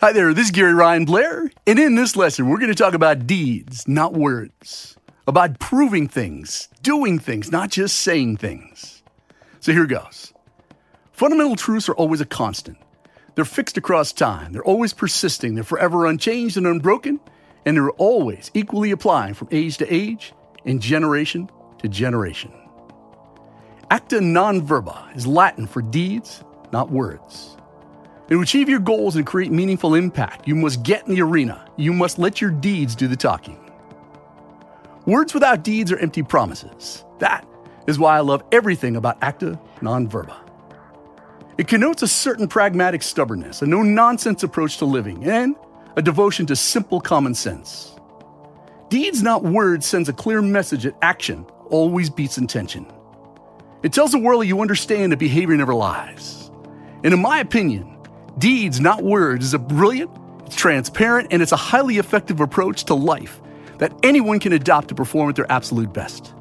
Hi there, this is Gary Ryan Blair, and in this lesson, we're going to talk about deeds, not words, about proving things, doing things, not just saying things. So here goes. Fundamental truths are always a constant. They're fixed across time. They're always persisting. They're forever unchanged and unbroken, and they're always equally applying from age to age and generation to generation. Acta non verba is Latin for deeds, not words. To achieve your goals and create meaningful impact, you must get in the arena. You must let your deeds do the talking. Words without deeds are empty promises. That is why I love everything about Acta non verba. It connotes a certain pragmatic stubbornness, a no-nonsense approach to living, and a devotion to simple common sense. Deeds, not words, sends a clear message that action always beats intention. It tells the world that you understand that behavior never lies. And in my opinion, deeds, not words, is a brilliant, it's transparent, and it's a highly effective approach to life that anyone can adopt to perform at their absolute best.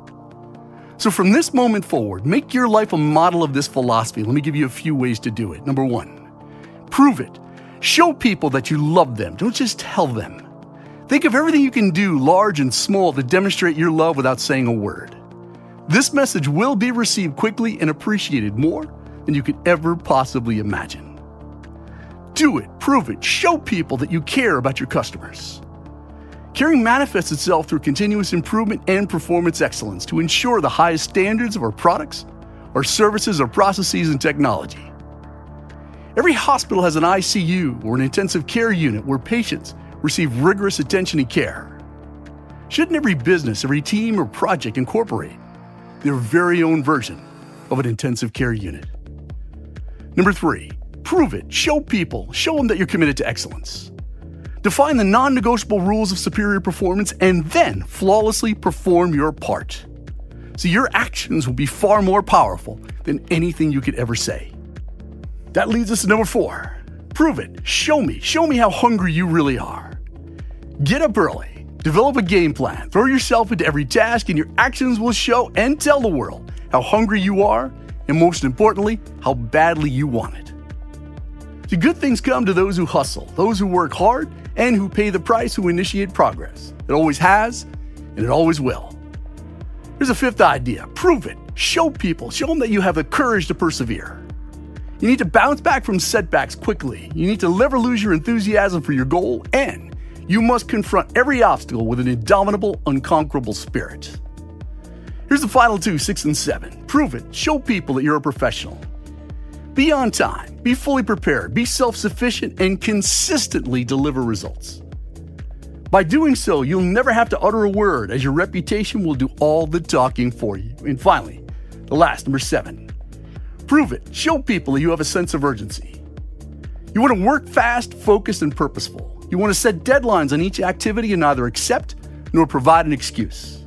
So from this moment forward, make your life a model of this philosophy. Let me give you a few ways to do it. Number one, prove it. Show people that you love them. Don't just tell them. Think of everything you can do, large and small, to demonstrate your love without saying a word. This message will be received quickly and appreciated more than you could ever possibly imagine. Do it, prove it, show people that you care about your customers. Caring manifests itself through continuous improvement and performance excellence to ensure the highest standards of our products, our services, our processes, and technology. Every hospital has an ICU or an intensive care unit where patients receive rigorous attention and care. Shouldn't every business, every team, or project incorporate their very own version of an intensive care unit? Number three, prove it, show people, show them that you're committed to excellence. Define the non-negotiable rules of superior performance and then flawlessly perform your part. So your actions will be far more powerful than anything you could ever say. That leads us to number four. Prove it, show me how hungry you really are. Get up early, develop a game plan, throw yourself into every task, and your actions will show and tell the world how hungry you are and, most importantly, how badly you want it. The good things come to those who hustle, those who work hard, and who pay the price, who initiate progress. It always has, and it always will. Here's a fifth idea. Prove it. Show people. Show them that you have the courage to persevere. You need to bounce back from setbacks quickly. You need to never lose your enthusiasm for your goal, and you must confront every obstacle with an indomitable, unconquerable spirit. Here's the final two, 6 and 7. Prove it. Show people that you're a professional. Be on time, be fully prepared, be self-sufficient, and consistently deliver results. By doing so, you'll never have to utter a word, as your reputation will do all the talking for you. And finally, the last, number 7. Prove it. Show people that you have a sense of urgency. You want to work fast, focused, and purposeful. You want to set deadlines on each activity and neither accept nor provide an excuse.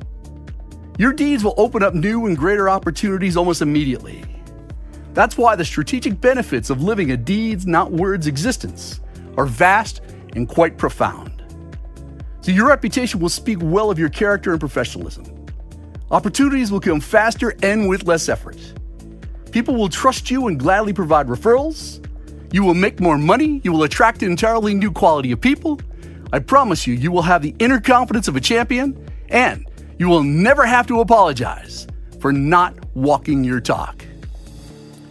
Your deeds will open up new and greater opportunities almost immediately. That's why the strategic benefits of living a deeds, not words existence are vast and quite profound. So your reputation will speak well of your character and professionalism. Opportunities will come faster and with less effort. People will trust you and gladly provide referrals. You will make more money. You will attract an entirely new quality of people. I promise you, you will have the inner confidence of a champion, and you will never have to apologize for not walking your talk.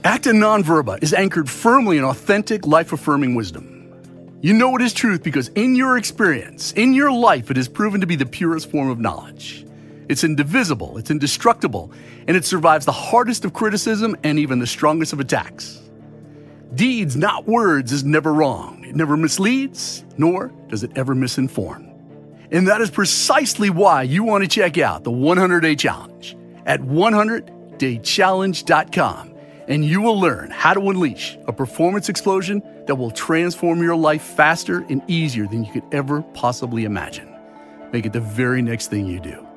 Acta non verba is anchored firmly in authentic, life-affirming wisdom. You know it is truth because in your experience, in your life, it has proven to be the purest form of knowledge. It's indivisible, it's indestructible, and it survives the hardest of criticism and even the strongest of attacks. Deeds, not words, is never wrong. It never misleads, nor does it ever misinform. And that is precisely why you want to check out the 100-Day Challenge at 100daychallenge.com. And you will learn how to unleash a performance explosion that will transform your life faster and easier than you could ever possibly imagine. Make it the very next thing you do.